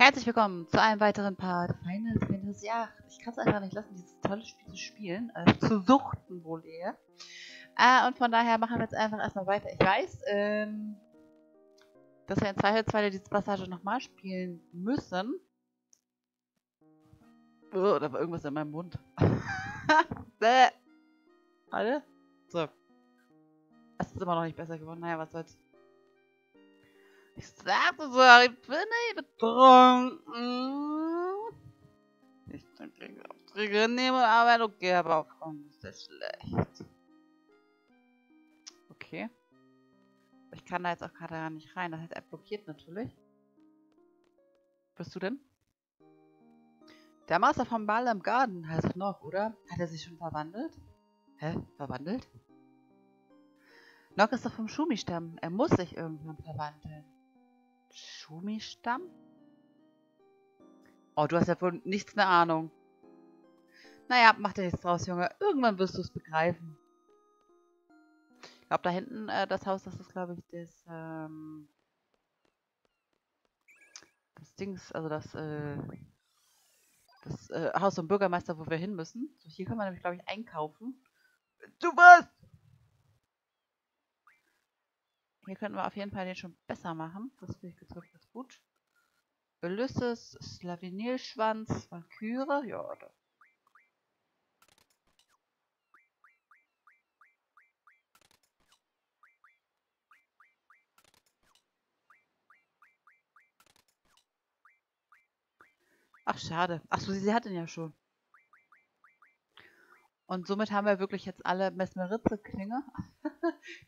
Herzlich willkommen zu einem weiteren Part Final Fantasy VIII. Ich kann es einfach nicht lassen, dieses tolle Spiel zu spielen, zu suchten wohl eher. Und von daher machen wir jetzt einfach erstmal weiter. Ich weiß, dass wir in Zweifelsfall diese Passage nochmal spielen müssen. Oh, da war irgendwas in meinem Mund. Alle? So. Es ist immer noch nicht besser geworden. Naja, was soll's. Ich sagte so, ich bin nicht betrunken. Ich trinke Aufträge nehmen und arbeite, okay, aber auch komm, ist das schlecht. Okay. Ich kann da jetzt auch gerade gar nicht rein, das heißt, er blockiert natürlich. Bist du denn? Der Master vom Ball im Garten heißt noch, oder? Hat er sich schon verwandelt? Hä? Verwandelt? Nock ist doch vom Schumi-Stamm. Er muss sich irgendwann verwandeln. Schumi-Stamm? Oh, du hast ja wohl nichts eine Ahnung. Naja, mach dir nichts draus, Junge. Irgendwann wirst du es begreifen. Ich glaube, da hinten das Haus, das ist, glaube ich, das, das Dings, also das Haus vom Bürgermeister, wo wir hin müssen. So, hier können wir nämlich, glaube ich, einkaufen. Du was? Hier könnten wir auf jeden Fall den schon besser machen. Das finde ich gedrückt, ist gut. Ulysses, Slavinilschwanz, Valkyrie, ja, oder? Ach, schade. Achso, sie hat ihn ja schon. Und somit haben wir wirklich jetzt alle Mesmeritze-Klinge.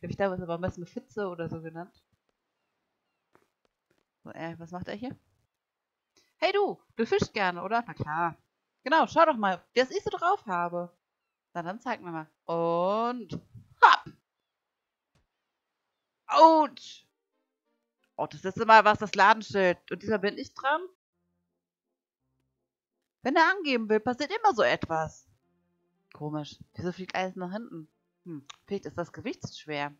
Ich glaube, es ist aber Mesmerfitze oder so genannt. So, was macht er hier? Hey du fischst gerne, oder? Na klar. Genau, schau doch mal, dass ich so drauf habe. Na dann zeig mir mal. Und hopp! Autsch! Oh, das letzte Mal war es das Ladenschild. Und diesmal bin ich dran? Wenn er angeben will, passiert immer so etwas. Komisch. Wieso fliegt alles nach hinten? Hm, vielleicht ist das Gewicht zu schwer.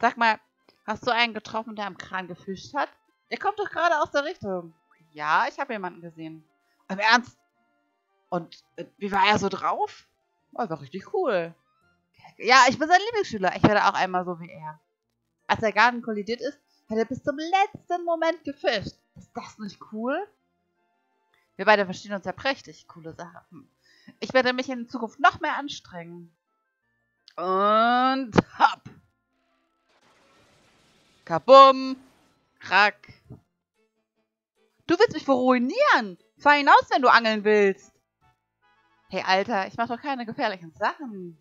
Sag mal, hast du einen getroffen, der am Kran gefischt hat? Der kommt doch gerade aus der Richtung. Ja, ich habe jemanden gesehen. Im Ernst? Und wie war er so drauf? Oh, war richtig cool. Ja, ich bin sein Lieblingsschüler. Ich werde auch einmal so wie er. Als der Garten kollidiert ist, hat er bis zum letzten Moment gefischt. Ist das nicht cool? Wir beide verstehen uns ja prächtig. Coole Sache. Ich werde mich in Zukunft noch mehr anstrengen. Und hopp. Kabum. Krack. Du willst mich wohl ruinieren. Fahr hinaus, wenn du angeln willst. Hey, Alter, ich mach doch keine gefährlichen Sachen.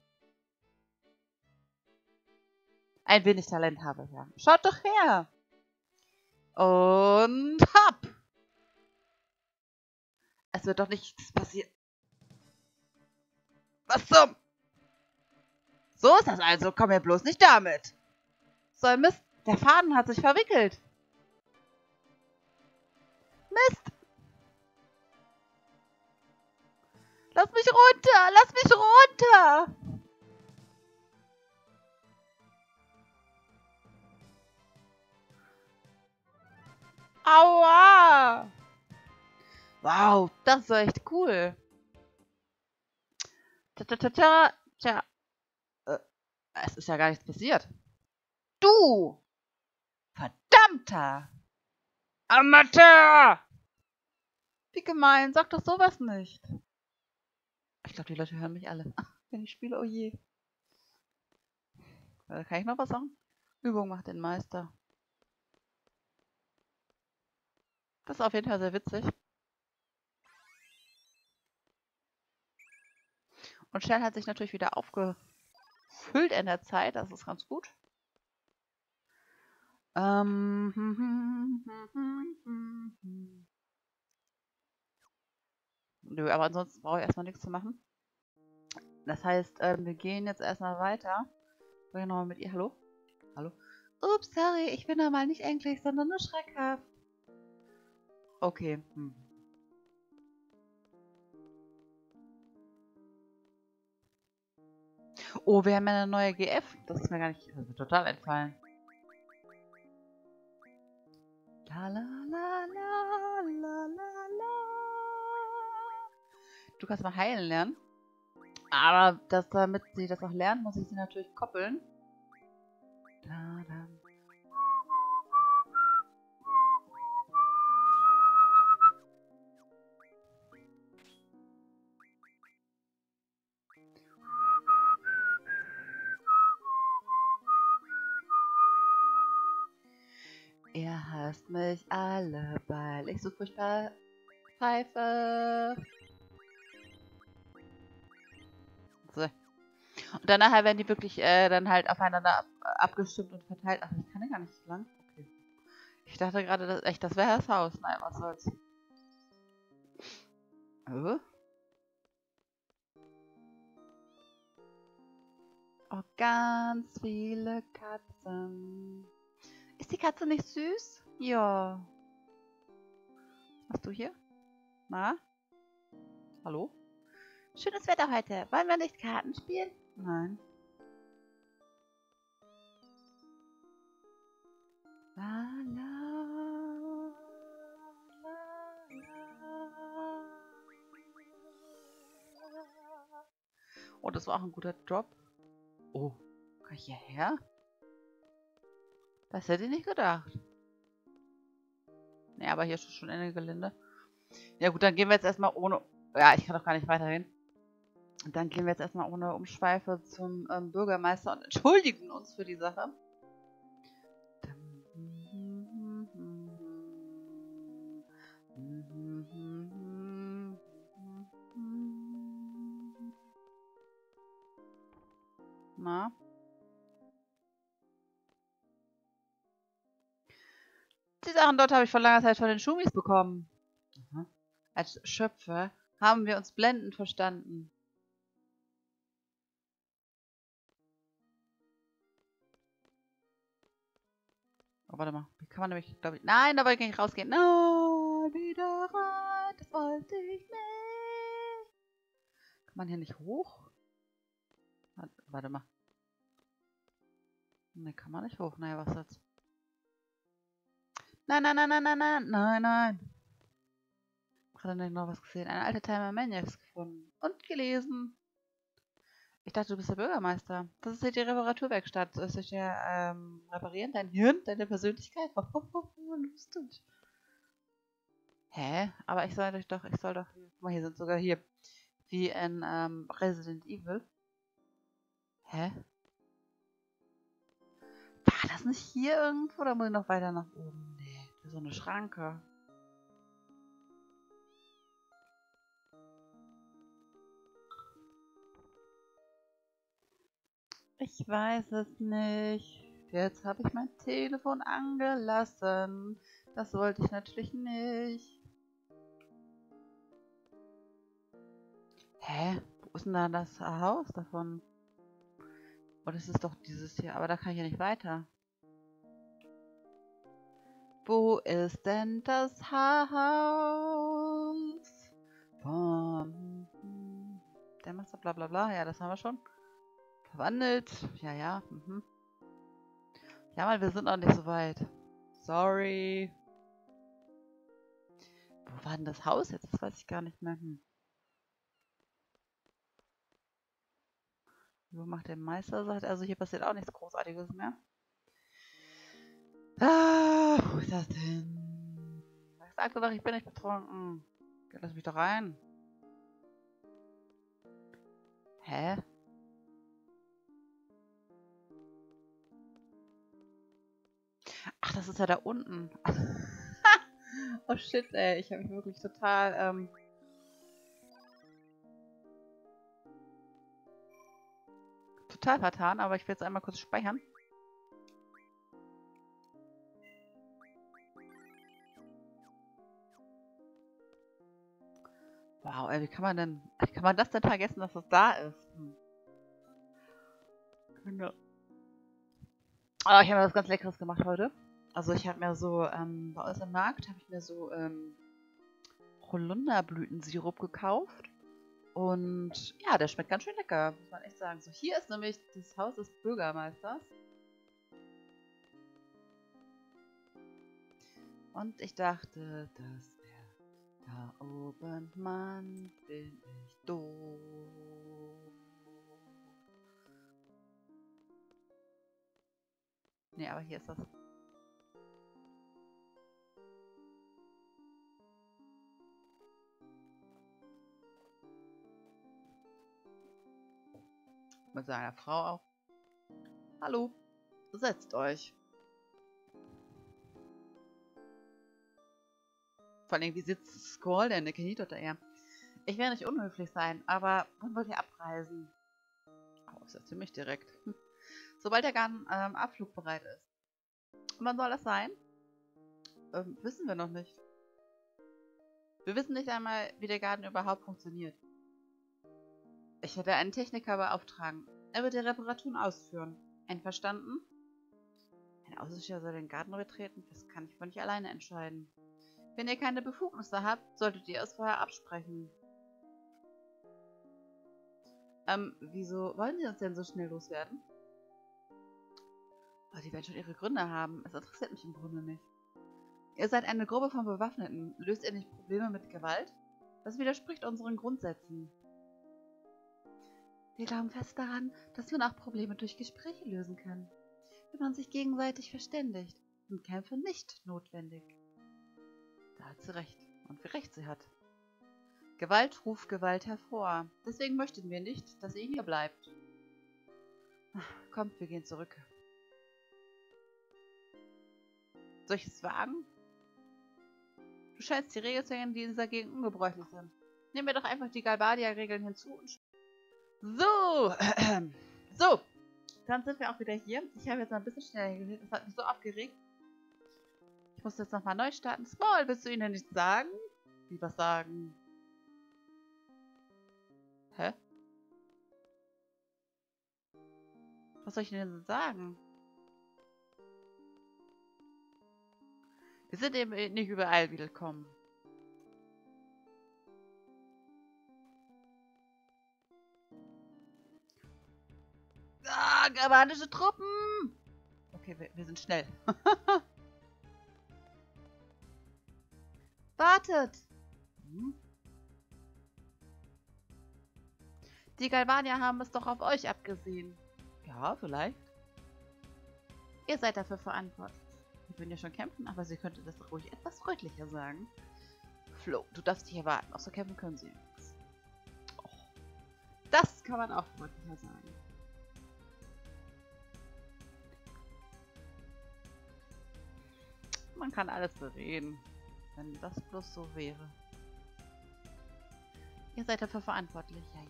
Ein wenig Talent habe ich ja. Schaut doch her. Und hopp. Es wird doch nichts passieren. Was zum? So ist das also. Komm mir bloß nicht damit. So ein Mist. Der Faden hat sich verwickelt. Mist. Lass mich runter. Lass mich runter. Aua. Wow, das war echt cool. Tja, tja. Es ist ja gar nichts passiert. Du! Verdammter! Amateur! Wie gemein, sag doch sowas nicht. Ich glaube, die Leute hören mich alle. Ach, wenn ich spiele, oh je. Da kann ich noch was sagen? Übung macht den Meister. Das ist auf jeden Fall sehr witzig. Und Shell hat sich natürlich wieder aufgefüllt in der Zeit. Das ist ganz gut. Nö, aber ansonsten brauche ich erstmal nichts zu machen. Das heißt, wir gehen jetzt erstmal weiter. Soll ich nochmal mit ihr? Hallo? Hallo? Ups, sorry, ich bin normal nicht ängstlich, sondern nur schreckhaft. Okay. Hm. Oh, wir haben ja eine neue GF. Das ist mir gar nicht total entfallen. La, la, la, la, la, la. Du kannst mal heilen lernen. Aber das, damit sie das auch lernen, muss ich sie natürlich koppeln. Da, da. Ihr hasst mich alle, weil ich so furchtbar pfeife. So. Und danach werden die wirklich dann halt aufeinander abgestimmt und verteilt. Ach, ich kann ja gar nicht so lang. Okay. Ich dachte gerade, das wäre das Haus. Nein, was soll's. Oh. Oh, ganz viele Katzen. Ist die Katze nicht süß? Ja. Was machst du hier? Na? Hallo? Schönes Wetter heute. Wollen wir nicht Karten spielen? Nein. La, la, la, la. Oh, das war auch ein guter Drop. Oh, kann ich hierher? Das hätte ich nicht gedacht. Ne, aber hier ist schon Ende Gelände. Ja gut, dann gehen wir jetzt erstmal ohne... Ja, ich kann doch gar nicht weiterhin. Dann gehen wir jetzt erstmal ohne Umschweife zum Bürgermeister und entschuldigen uns für die Sache. Na? Die Sachen dort habe ich vor langer Zeit von den Schumis bekommen. Mhm. Als Schöpfer haben wir uns blendend verstanden. Oh, warte mal. Wie kann man nämlich, glaube ich... Nein, da wollte ich nicht rausgehen. No, wieder rein. Das wollte ich nicht. Kann man hier nicht hoch? Warte mal. Ne, kann man nicht hoch. Naja, was soll's. Nein, nein, nein, nein, nein, nein, nein, nein. Ich habe noch was gesehen. Eine alte Timer Maniacs gefunden und gelesen. Ich dachte, du bist der Bürgermeister. Das ist hier die Reparaturwerkstatt. Soll ich dir reparieren? Dein Hirn? Deine Persönlichkeit? Lustig. Hä? Aber ich soll doch... Guck mal, hier sind sogar hier. Wie in Resident Evil. Hä? War das nicht hier irgendwo? Oder muss ich noch weiter nach oben? So eine Schranke. Ich weiß es nicht. Jetzt habe ich mein Telefon angelassen. Das wollte ich natürlich nicht. Hä? Wo ist denn da das Haus davon? Oh, das ist doch dieses hier. Aber da kann ich ja nicht weiter. Wo ist denn das Haus? Bom. Der Master bla bla bla. Ja, das haben wir schon. Verwandelt. Ja, ja. Mhm. Ja, Mann, wir sind noch nicht so weit. Sorry. Wo war denn das Haus jetzt? Das weiß ich gar nicht mehr. Wo macht der Meister? Also hier passiert auch nichts Großartiges mehr. Ah, wo ist das denn? Ich sagte doch, ich bin nicht betrunken. Lass mich doch rein. Hä? Ach, das ist ja da unten. Oh shit, ey. Ich habe mich wirklich total... total vertan, aber ich will jetzt einmal kurz speichern. Wow, ey, wie kann man das denn vergessen, dass das da ist? Genau. Oh, ich habe mir was ganz Leckeres gemacht heute. Also ich habe mir so, bei uns im Markt habe ich mir so, Holunderblütensirup gekauft. Und ja, der schmeckt ganz schön lecker, muss man echt sagen. So, hier ist nämlich das Haus des Bürgermeisters. Und ich dachte, das wäre da oben, Mann, bin ich doof. Ne, aber hier ist das. Mit seiner Frau auch. Hallo, setzt euch. Vor allem, wie sitzt Squall denn? Der kniet unter ihr. Ich werde nicht unhöflich sein, aber wann wollt ihr abreisen? Oh, ist ja ziemlich direkt. Sobald der Garn Abflug bereit ist. Und wann soll das sein? Wissen wir noch nicht. Wir wissen nicht einmal, wie der Garten überhaupt funktioniert. Ich werde einen Techniker beauftragen. Er wird die Reparaturen ausführen. Einverstanden? Ein Außensteher soll den Garten betreten? Das kann ich wohl nicht alleine entscheiden. Wenn ihr keine Befugnisse habt, solltet ihr es vorher absprechen. Wieso wollen sie uns denn so schnell loswerden? Oh, die werden schon ihre Gründe haben. Es interessiert mich im Grunde nicht. Ihr seid eine Gruppe von Bewaffneten. Löst ihr nicht Probleme mit Gewalt? Das widerspricht unseren Grundsätzen. Wir glauben fest daran, dass man auch Probleme durch Gespräche lösen kann, wenn man sich gegenseitig verständigt und Kämpfe nicht notwendig. Da hat sie recht. Und wie recht sie hat. Gewalt ruft Gewalt hervor. Deswegen möchten wir nicht, dass ihr hier bleibt. Kommt, wir gehen zurück. Soll ich es wagen? Du scheinst die Regeln zu kennen, die in dieser Gegend ungebräuchlich sind. Nehmen wir doch einfach die Galbadia-Regeln hinzu und... So, so, dann sind wir auch wieder hier. Ich habe jetzt mal ein bisschen schneller geredet, das hat mich so aufgeregt. Ich muss jetzt nochmal neu starten. Squall, willst du ihnen nichts sagen? Wie was sagen? Hä? Was soll ich denn sagen? Wir sind eben nicht überall willkommen. Ah, galbanische Truppen! Okay, wir sind schnell. Wartet! Hm? Die Galbadier haben es doch auf euch abgesehen. Ja, vielleicht. Ihr seid dafür verantwortlich. Wir würden ja schon kämpfen, aber sie könnte das ruhig etwas freundlicher sagen. Flo, du darfst dich erwarten. Auch so kämpfen können sie nichts. Oh. Das kann man auch freundlicher sagen. Man kann alles bereden, wenn das bloß so wäre. Ihr seid dafür verantwortlich, ja, ja.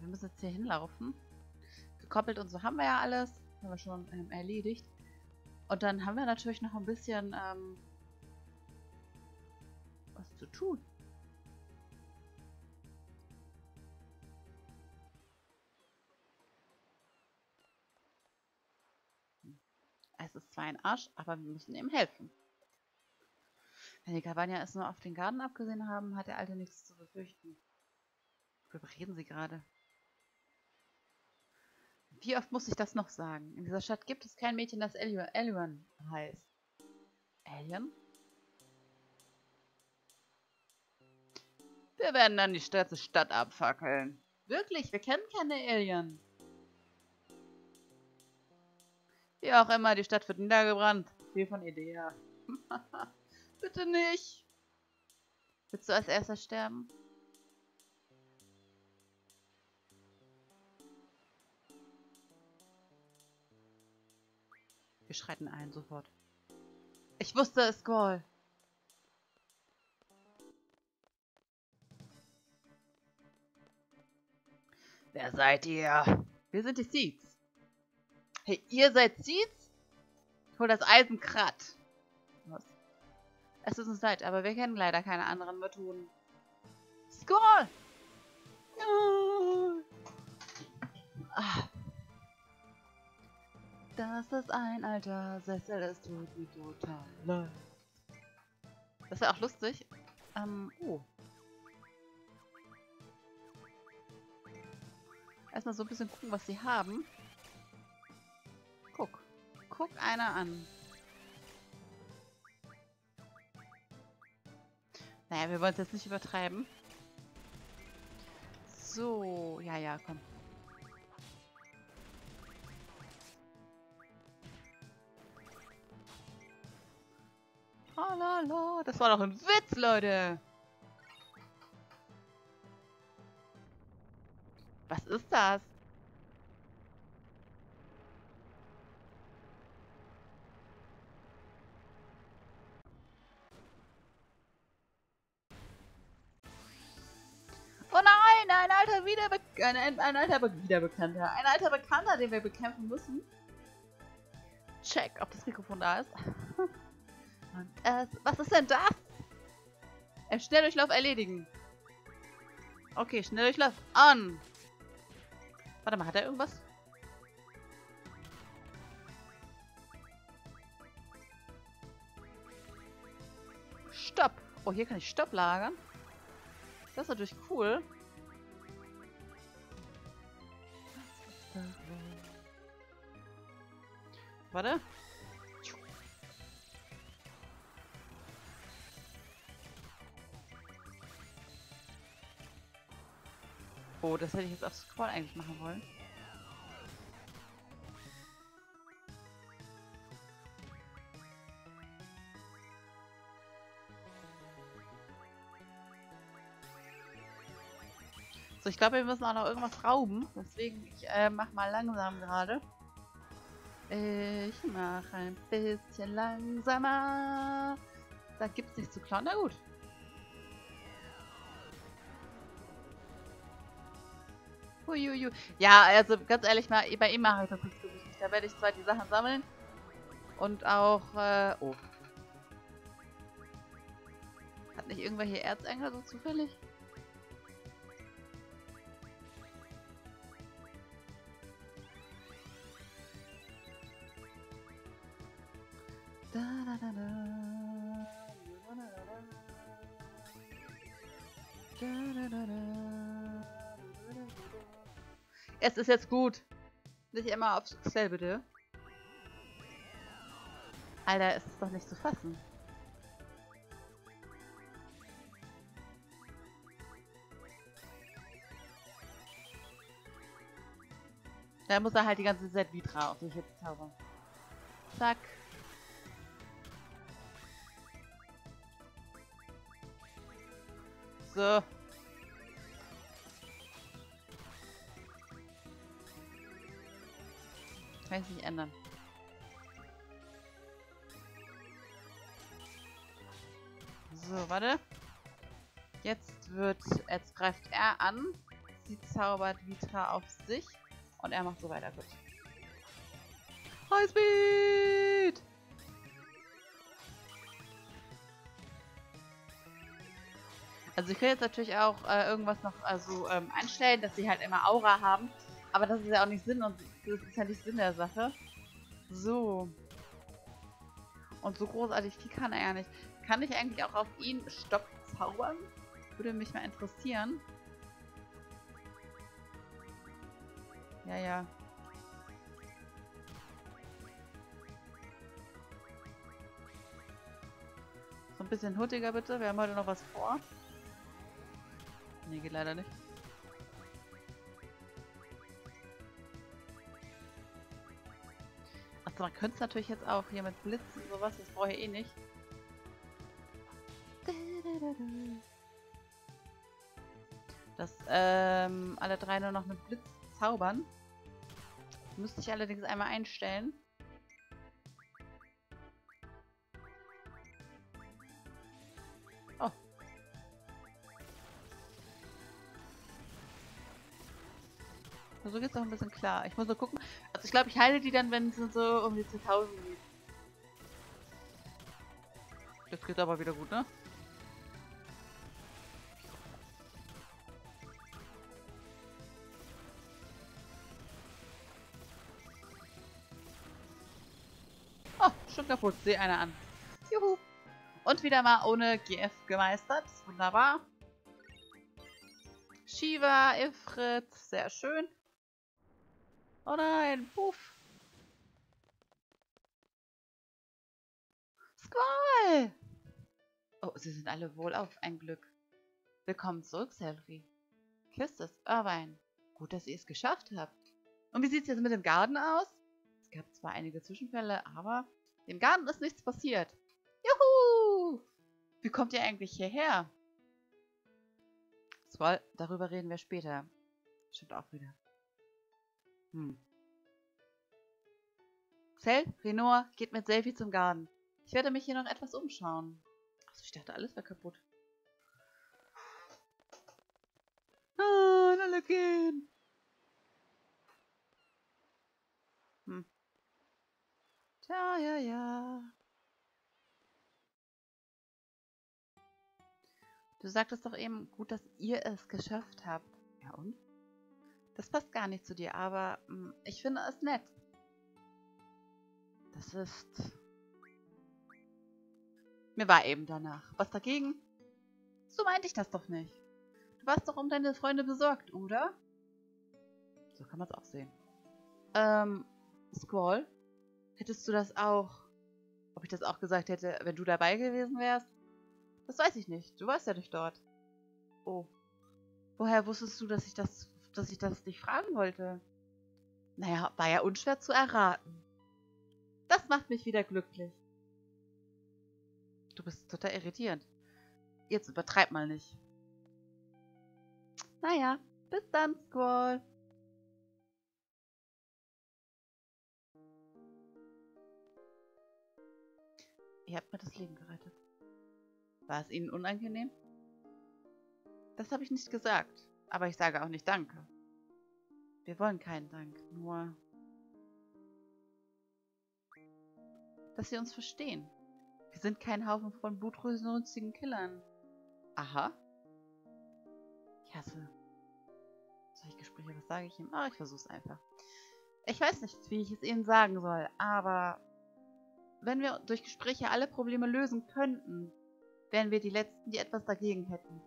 Wir müssen jetzt hier hinlaufen. Gekoppelt und so haben wir ja alles. Haben wir schon erledigt. Und dann haben wir natürlich noch ein bisschen was zu tun. Es ist zwar ein Arsch, aber wir müssen ihm helfen. Wenn die Galbadier es nur auf den Garten abgesehen haben, hat der Alte nichts zu befürchten. Worüber reden sie gerade? Wie oft muss ich das noch sagen? In dieser Stadt gibt es kein Mädchen, das Alien heißt. Alien? Wir werden dann die ganze Stadt abfackeln. Wirklich, wir kennen keine Alien. Wie auch immer, die Stadt wird niedergebrannt. Viel von Idea. Bitte nicht. Willst du als erster sterben? Wir schreiten ein, sofort. Ich wusste es, Squall. Wer seid ihr? Wir sind die SeeDs. Hey, ihr seid Cids? Hol das Eisen Krat. Was? Es tut uns leid, aber wir kennen leider keine anderen Methoden. Squall! Ah. Das ist ein alter Sessel, es tut mir total leid. Das wäre auch lustig. Oh. Erstmal so ein bisschen gucken, was sie haben. Guck. Guck einer an. Naja, wir wollen es jetzt nicht übertreiben. So, ja, ja, komm. Halala, das war doch ein Witz, Leute. Was ist das? Oh nein, ein alter Bekannter, den wir bekämpfen müssen. Check, ob das Mikrofon da ist. Und was ist denn das? Im Schnelldurchlauf erledigen. Okay, Schnelldurchlauf an. Warte mal, hat er irgendwas? Stopp. Oh, hier kann ich Stopp lagern. Das ist natürlich cool. Warte. Oh, das hätte ich jetzt auf Squall eigentlich machen wollen. So, ich glaube, wir müssen auch noch irgendwas rauben. Deswegen, ich mach mal langsam gerade. Ich mache ein bisschen langsamer. Da gibt es nichts zu klauen. Na gut. Uiuiui. Ja, also ganz ehrlich mal, bei ihm mache ich das nicht so wichtig. Da werde ich zwar die Sachen sammeln und auch, oh. Hat nicht irgendwelche Erzengel so zufällig? Da, da, da, da. Da, da, da, da. Es ist jetzt gut. Nicht immer aufs Excel, bitte. Alter, es ist doch nicht zu fassen. Da muss er halt die ganze Z-Vitra auf sich jetzt zaubern. Zack. So. Kann ich nicht ändern. So, warte. Jetzt greift er an. Sie zaubert Vitra auf sich. Und er macht so weiter. Gut. High Speed! Also ich könnte jetzt natürlich auch irgendwas noch einstellen, dass sie halt immer Aura haben. Aber das ist ja auch nicht Sinn und das ist ja nicht Sinn der Sache. So. Und so großartig viel kann er ja nicht. Kann ich eigentlich auch auf ihn Stopp zaubern? Würde mich mal interessieren. Ja, ja. So ein bisschen huttiger bitte. Wir haben heute noch was vor. Nee, geht leider nicht. Man könnte es natürlich jetzt auch hier mit Blitzen und sowas, das brauche ich eh nicht. Dass alle drei nur noch mit Blitz zaubern. Müsste ich allerdings einmal einstellen. Oh. So geht es auch ein bisschen klar. Ich muss nur gucken. Also ich glaube, ich heile die dann, wenn es so um die 10.000 geht. Das geht aber wieder gut, ne? Oh, schon kaputt. Sehe einer an. Juhu. Und wieder mal ohne GF gemeistert. Wunderbar. Shiva, Ifrit. Sehr schön. Oh nein, puff. Squall! Oh, sie sind alle wohlauf, ein Glück. Willkommen zurück, Selphie. Küsst es, Irvine. Gut, dass ihr es geschafft habt. Und wie sieht es jetzt mit dem Garten aus? Es gab zwar einige Zwischenfälle, aber dem Garten ist nichts passiert. Juhu! Wie kommt ihr eigentlich hierher? Squall, darüber reden wir später. Stimmt auch wieder. Sel, Renoir, geht mit Selphie zum Garten. Ich werde mich hier noch etwas umschauen. Also ich dachte, alles wäre kaputt. Ah, alle gehen. Tja, ja. Du sagtest doch eben, gut, dass ihr es geschafft habt. Ja und? Das passt gar nicht zu dir, aber ich finde es nett. Das ist... Mir war eben danach. Was dagegen? So meinte ich das doch nicht. Du warst doch um deine Freunde besorgt, oder? So kann man es auch sehen. Squall? Hättest du das auch... Ob ich das auch gesagt hätte, wenn du dabei gewesen wärst? Das weiß ich nicht. Du warst ja nicht dort. Oh. Woher wusstest du, dass ich das nicht fragen wollte? Naja, war ja unschwer zu erraten. Das macht mich wieder glücklich. Du bist total irritierend. Jetzt übertreib mal nicht. Naja, bis dann, Squall. Ihr habt mir das Leben gerettet. War es Ihnen unangenehm? Das habe ich nicht gesagt. Aber ich sage auch nicht Danke. Wir wollen keinen Dank, nur... dass Sie uns verstehen. Wir sind kein Haufen von blutrünstigen Killern. Aha. Ich hasse... solche Gespräche, was sage ich ihm? Ah, ich versuch's einfach. Ich weiß nicht, wie ich es Ihnen sagen soll, aber... wenn wir durch Gespräche alle Probleme lösen könnten, wären wir die Letzten, die etwas dagegen hätten.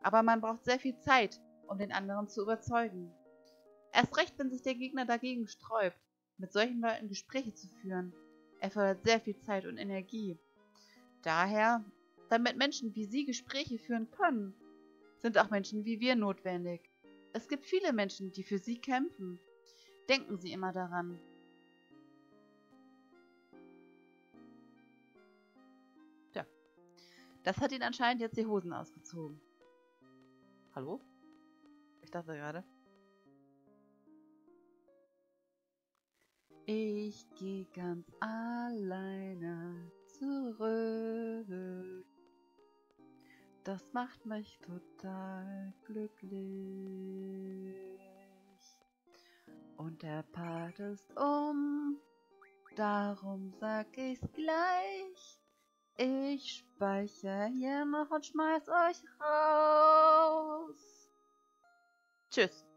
Aber man braucht sehr viel Zeit, um den anderen zu überzeugen. Erst recht, wenn sich der Gegner dagegen sträubt, mit solchen Leuten Gespräche zu führen. Erfordert sehr viel Zeit und Energie. Daher, damit Menschen wie Sie Gespräche führen können, sind auch Menschen wie wir notwendig. Es gibt viele Menschen, die für Sie kämpfen. Denken Sie immer daran. Tja, das hat ihn anscheinend jetzt die Hosen ausgezogen. Hallo? Ich dachte gerade. Ich gehe ganz alleine zurück. Das macht mich total glücklich. Und der Part ist um. Darum sag ich's gleich. Ich speichere hier noch und schmeiß euch raus. Tschüss.